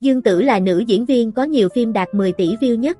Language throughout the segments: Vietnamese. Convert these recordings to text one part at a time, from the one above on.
Dương Tử là nữ diễn viên có nhiều phim đạt 10 tỷ view nhất.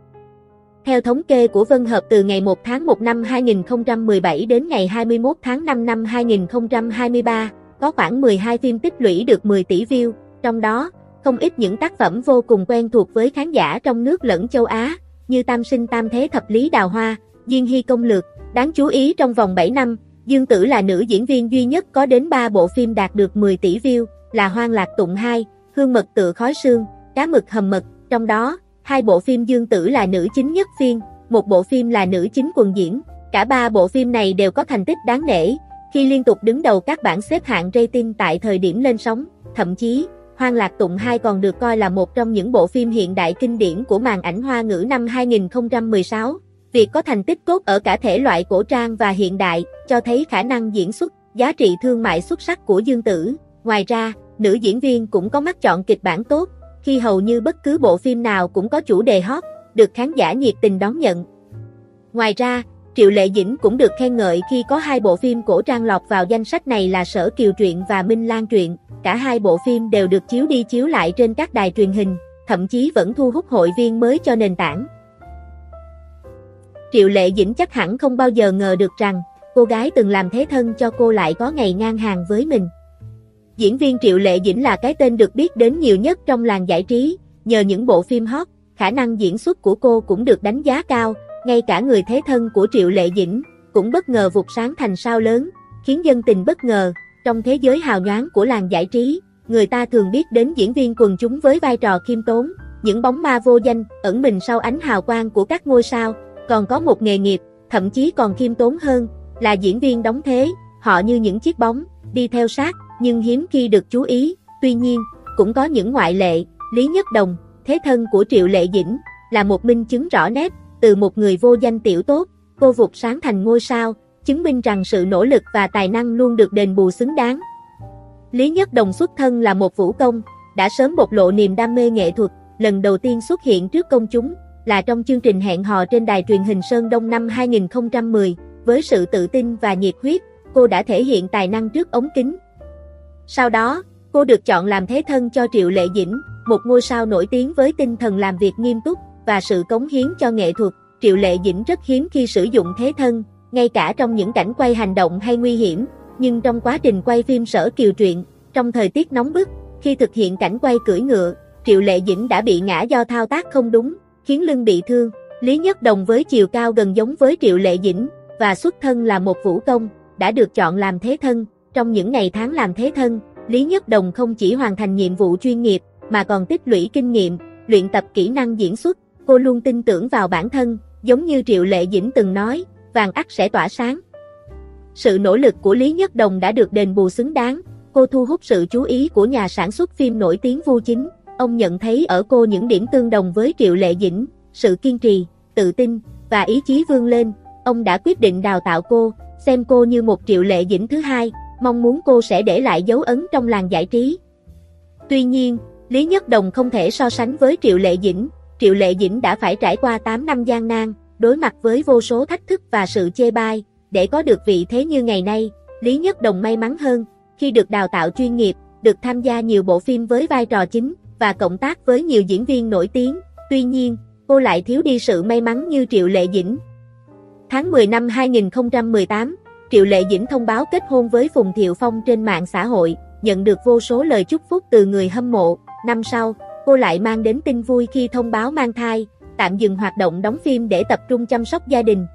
Theo thống kê của Vân Hợp, từ ngày 1 tháng 1 năm 2017 đến ngày 21 tháng 5 năm 2023, có khoảng 12 phim tích lũy được 10 tỷ view, trong đó, không ít những tác phẩm vô cùng quen thuộc với khán giả trong nước lẫn châu Á, như Tam Sinh Tam Thế Thập Lý Đào Hoa, Diên Hi Công Lược. Đáng chú ý, trong vòng 7 năm, Dương Tử là nữ diễn viên duy nhất có đến 3 bộ phim đạt được 10 tỷ view, là Hoan Lạc Tụng 2, Hương Mật Tựa Khói Sương, Cá Mực Hầm Mật. Trong đó, 2 bộ phim Dương Tử là nữ chính nhất phiên, 1 bộ phim là nữ chính quần diễn. Cả 3 bộ phim này đều có thành tích đáng nể, khi liên tục đứng đầu các bảng xếp hạng rating tại thời điểm lên sóng. Thậm chí, Hoan Lạc Tụng 2 còn được coi là một trong những bộ phim hiện đại kinh điển của màn ảnh Hoa ngữ năm 2016. Việc có thành tích tốt ở cả thể loại cổ trang và hiện đại cho thấy khả năng diễn xuất, giá trị thương mại xuất sắc của Dương Tử. Ngoài ra, nữ diễn viên cũng có mắt chọn kịch bản tốt, khi hầu như bất cứ bộ phim nào cũng có chủ đề hot, được khán giả nhiệt tình đón nhận. Ngoài ra, Triệu Lệ Dĩnh cũng được khen ngợi khi có 2 bộ phim cổ trang lọt vào danh sách này là Sở Kiều Truyện và Minh Lan Truyện. Cả 2 bộ phim đều được chiếu đi chiếu lại trên các đài truyền hình, thậm chí vẫn thu hút hội viên mới cho nền tảng. Triệu Lệ Dĩnh chắc hẳn không bao giờ ngờ được rằng, cô gái từng làm thế thân cho cô lại có ngày ngang hàng với mình. Diễn viên Triệu Lệ Dĩnh là cái tên được biết đến nhiều nhất trong làng giải trí, nhờ những bộ phim hot, khả năng diễn xuất của cô cũng được đánh giá cao, ngay cả người thế thân của Triệu Lệ Dĩnh cũng bất ngờ vụt sáng thành sao lớn, khiến dân tình bất ngờ. Trong thế giới hào nhoáng của làng giải trí, người ta thường biết đến diễn viên quần chúng với vai trò khiêm tốn, những bóng ma vô danh ẩn mình sau ánh hào quang của các ngôi sao. Còn có một nghề nghiệp, thậm chí còn khiêm tốn hơn, là diễn viên đóng thế, họ như những chiếc bóng, đi theo sát, nhưng hiếm khi được chú ý. Tuy nhiên, cũng có những ngoại lệ. Lý Nhất Đồng, thế thân của Triệu Lệ Dĩnh, là một minh chứng rõ nét. Từ một người vô danh tiểu tốt, cô vụt sáng thành ngôi sao, chứng minh rằng sự nỗ lực và tài năng luôn được đền bù xứng đáng. Lý Nhất Đồng xuất thân là một vũ công, đã sớm bộc lộ niềm đam mê nghệ thuật, lần đầu tiên xuất hiện trước công chúng là trong chương trình Hẹn Hò trên đài truyền hình Sơn Đông năm 2010, với sự tự tin và nhiệt huyết, cô đã thể hiện tài năng trước ống kính. Sau đó, cô được chọn làm thế thân cho Triệu Lệ Dĩnh, một ngôi sao nổi tiếng với tinh thần làm việc nghiêm túc và sự cống hiến cho nghệ thuật. Triệu Lệ Dĩnh rất hiếm khi sử dụng thế thân, ngay cả trong những cảnh quay hành động hay nguy hiểm, nhưng trong quá trình quay phim Sở Kiều Truyện, trong thời tiết nóng bức, khi thực hiện cảnh quay cưỡi ngựa, Triệu Lệ Dĩnh đã bị ngã do thao tác không đúng, khiến lưng bị thương. Lý Nhất Đồng với chiều cao gần giống với Triệu Lệ Dĩnh và xuất thân là một vũ công, đã được chọn làm thế thân. Trong những ngày tháng làm thế thân, Lý Nhất Đồng không chỉ hoàn thành nhiệm vụ chuyên nghiệp mà còn tích lũy kinh nghiệm, luyện tập kỹ năng diễn xuất. Cô luôn tin tưởng vào bản thân, giống như Triệu Lệ Dĩnh từng nói, vàng ắt sẽ tỏa sáng. Sự nỗ lực của Lý Nhất Đồng đã được đền bù xứng đáng. Cô thu hút sự chú ý của nhà sản xuất phim nổi tiếng Vu Chính. Ông nhận thấy ở cô những điểm tương đồng với Triệu Lệ Dĩnh, sự kiên trì, tự tin và ý chí vươn lên. Ông đã quyết định đào tạo cô, xem cô như một Triệu Lệ Dĩnh thứ hai, mong muốn cô sẽ để lại dấu ấn trong làng giải trí. Tuy nhiên, Lý Nhất Đồng không thể so sánh với Triệu Lệ Dĩnh. Triệu Lệ Dĩnh đã phải trải qua 8 năm gian nan, đối mặt với vô số thách thức và sự chê bai, để có được vị thế như ngày nay. Lý Nhất Đồng may mắn hơn, khi được đào tạo chuyên nghiệp, được tham gia nhiều bộ phim với vai trò chính, và cộng tác với nhiều diễn viên nổi tiếng. Tuy nhiên, cô lại thiếu đi sự may mắn như Triệu Lệ Dĩnh. Tháng 10 năm 2018, Triệu Lệ Dĩnh thông báo kết hôn với Phùng Thiệu Phong trên mạng xã hội, nhận được vô số lời chúc phúc từ người hâm mộ. Năm sau, cô lại mang đến tin vui khi thông báo mang thai, tạm dừng hoạt động đóng phim để tập trung chăm sóc gia đình.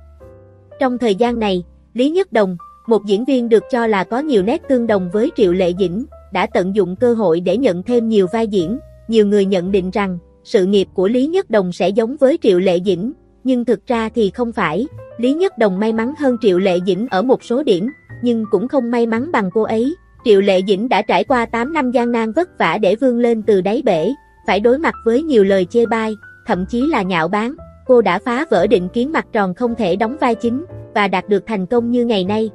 Trong thời gian này, Lý Nhất Đồng, một diễn viên được cho là có nhiều nét tương đồng với Triệu Lệ Dĩnh, đã tận dụng cơ hội để nhận thêm nhiều vai diễn. Nhiều người nhận định rằng, sự nghiệp của Lý Nhất Đồng sẽ giống với Triệu Lệ Dĩnh, nhưng thực ra thì không phải. Lý Nhất Đồng may mắn hơn Triệu Lệ Dĩnh ở một số điểm, nhưng cũng không may mắn bằng cô ấy. Triệu Lệ Dĩnh đã trải qua 8 năm gian nan vất vả để vươn lên từ đáy bể, phải đối mặt với nhiều lời chê bai, thậm chí là nhạo báng. Cô đã phá vỡ định kiến mặt tròn không thể đóng vai chính, và đạt được thành công như ngày nay.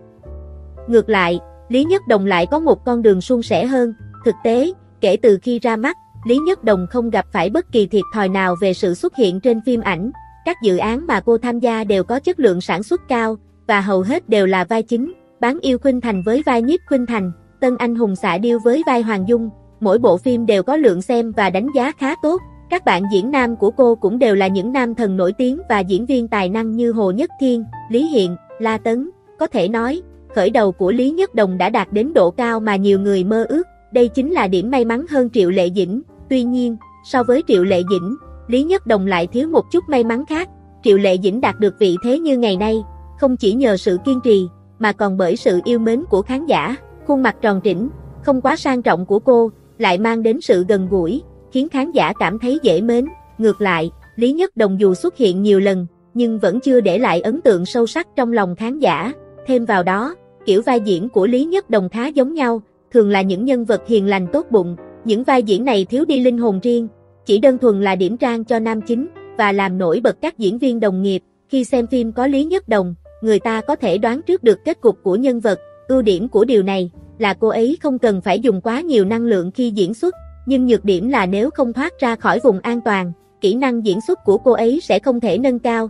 Ngược lại, Lý Nhất Đồng lại có một con đường suôn sẻ hơn. Thực tế, kể từ khi ra mắt, Lý Nhất Đồng không gặp phải bất kỳ thiệt thòi nào về sự xuất hiện trên phim ảnh. Các dự án mà cô tham gia đều có chất lượng sản xuất cao, và hầu hết đều là vai chính. Bán Yêu Khuynh Thành với vai Nhiếp Khuynh Thành, Tân Anh Hùng Xạ Điêu với vai Hoàng Dung, mỗi bộ phim đều có lượng xem và đánh giá khá tốt. Các bạn diễn nam của cô cũng đều là những nam thần nổi tiếng và diễn viên tài năng như Hồ Nhất Thiên, Lý Hiện, La Tấn. Có thể nói, khởi đầu của Lý Nhất Đồng đã đạt đến độ cao mà nhiều người mơ ước. Đây chính là điểm may mắn hơn Triệu Lệ Dĩnh. Tuy nhiên, so với Triệu Lệ Dĩnh, Lý Nhất Đồng lại thiếu một chút may mắn khác. Triệu Lệ Dĩnh đạt được vị thế như ngày nay, không chỉ nhờ sự kiên trì, mà còn bởi sự yêu mến của khán giả. Khuôn mặt tròn trĩnh, không quá sang trọng của cô, lại mang đến sự gần gũi, khiến khán giả cảm thấy dễ mến. Ngược lại, Lý Nhất Đồng dù xuất hiện nhiều lần, nhưng vẫn chưa để lại ấn tượng sâu sắc trong lòng khán giả. Thêm vào đó, kiểu vai diễn của Lý Nhất Đồng khá giống nhau, thường là những nhân vật hiền lành tốt bụng. Những vai diễn này thiếu đi linh hồn riêng, chỉ đơn thuần là điểm trang cho nam chính và làm nổi bật các diễn viên đồng nghiệp. Khi xem phim có Lý Nhất Đồng, người ta có thể đoán trước được kết cục của nhân vật. Ưu điểm của điều này là cô ấy không cần phải dùng quá nhiều năng lượng khi diễn xuất, nhưng nhược điểm là nếu không thoát ra khỏi vùng an toàn, kỹ năng diễn xuất của cô ấy sẽ không thể nâng cao.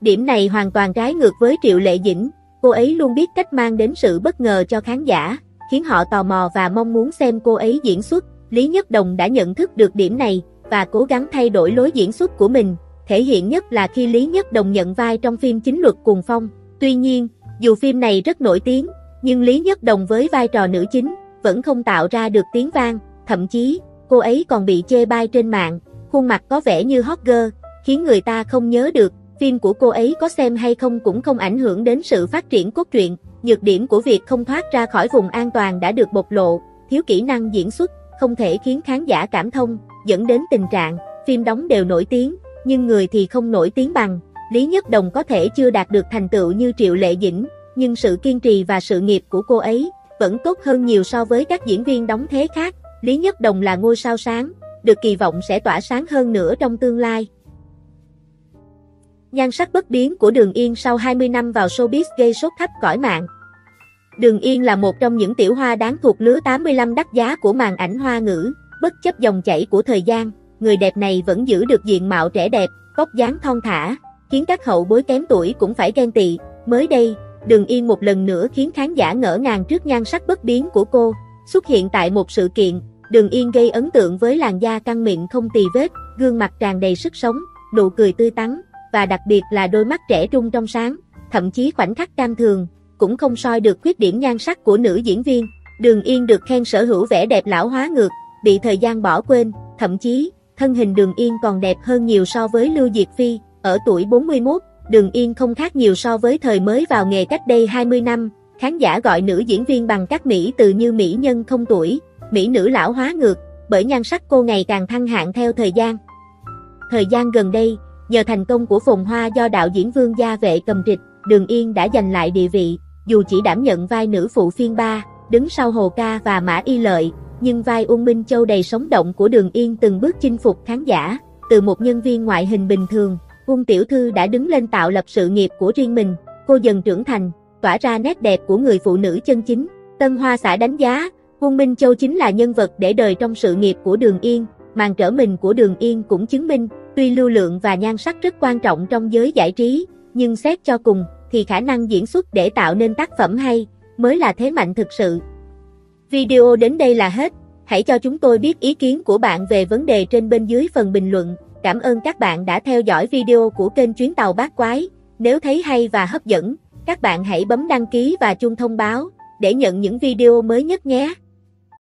Điểm này hoàn toàn trái ngược với Triệu Lệ Dĩnh, cô ấy luôn biết cách mang đến sự bất ngờ cho khán giả, khiến họ tò mò và mong muốn xem cô ấy diễn xuất. Lý Nhất Đồng đã nhận thức được điểm này và cố gắng thay đổi lối diễn xuất của mình, thể hiện nhất là khi Lý Nhất Đồng nhận vai trong phim Chính Luật Cuồng Phong. Tuy nhiên, dù phim này rất nổi tiếng, nhưng Lý Nhất Đồng với vai trò nữ chính vẫn không tạo ra được tiếng vang, thậm chí cô ấy còn bị chê bai trên mạng, khuôn mặt có vẻ như hot girl, khiến người ta không nhớ được. Phim của cô ấy có xem hay không cũng không ảnh hưởng đến sự phát triển cốt truyện. Nhược điểm của việc không thoát ra khỏi vùng an toàn đã được bộc lộ, thiếu kỹ năng diễn xuất, không thể khiến khán giả cảm thông, dẫn đến tình trạng phim đóng đều nổi tiếng, nhưng người thì không nổi tiếng bằng. Lý Nhất Đồng có thể chưa đạt được thành tựu như Triệu Lệ Dĩnh, nhưng sự kiên trì và sự nghiệp của cô ấy vẫn tốt hơn nhiều so với các diễn viên đóng thế khác. Lý Nhất Đồng là ngôi sao sáng, được kỳ vọng sẽ tỏa sáng hơn nữa trong tương lai. Nhan sắc bất biến của Đường Yên sau 20 năm vào showbiz gây sốt khắp cõi mạng. Đường Yên là một trong những tiểu hoa đáng thuộc lứa 85 đắt giá của màn ảnh hoa ngữ. Bất chấp dòng chảy của thời gian, người đẹp này vẫn giữ được diện mạo trẻ đẹp, vóc dáng thon thả, khiến các hậu bối kém tuổi cũng phải ghen tị. Mới đây, Đường Yên một lần nữa khiến khán giả ngỡ ngàng trước nhan sắc bất biến của cô. Xuất hiện tại một sự kiện, Đường Yên gây ấn tượng với làn da căng mịn không tì vết, gương mặt tràn đầy sức sống, nụ cười tươi tắn, và đặc biệt là đôi mắt trẻ trung trong sáng. Thậm chí khoảnh khắc cam thường cũng không soi được khuyết điểm nhan sắc của nữ diễn viên. Đường Yên được khen sở hữu vẻ đẹp lão hóa ngược, bị thời gian bỏ quên. Thậm chí, thân hình Đường Yên còn đẹp hơn nhiều so với Lưu Diệt Phi. Ở tuổi 41, Đường Yên không khác nhiều so với thời mới vào nghề cách đây 20 năm. Khán giả gọi nữ diễn viên bằng các mỹ từ như mỹ nhân không tuổi, mỹ nữ lão hóa ngược, bởi nhan sắc cô ngày càng thăng hạng theo thời gian. Thời gian gần đây, nhờ thành công của Phồn Hoa do đạo diễn Vương Gia Vệ cầm trịch, Đường Yên đã giành lại địa vị, dù chỉ đảm nhận vai nữ phụ phiên ba, đứng sau Hồ Ca và Mã Y Lợi, nhưng vai Ôn Minh Châu đầy sống động của Đường Yên từng bước chinh phục khán giả. Từ một nhân viên ngoại hình bình thường, Ôn tiểu thư đã đứng lên tạo lập sự nghiệp của riêng mình. Cô dần trưởng thành, tỏa ra nét đẹp của người phụ nữ chân chính. Tân Hoa xã đánh giá, Ôn Minh Châu chính là nhân vật để đời trong sự nghiệp của Đường Yên. Màn trở mình của Đường Yên cũng chứng minh, tuy lưu lượng và nhan sắc rất quan trọng trong giới giải trí, nhưng xét cho cùng thì khả năng diễn xuất để tạo nên tác phẩm hay mới là thế mạnh thực sự. Video đến đây là hết. Hãy cho chúng tôi biết ý kiến của bạn về vấn đề trên bên dưới phần bình luận. Cảm ơn các bạn đã theo dõi video của kênh Chuyến Tàu Bát Quái. Nếu thấy hay và hấp dẫn, các bạn hãy bấm đăng ký và chuông thông báo để nhận những video mới nhất nhé.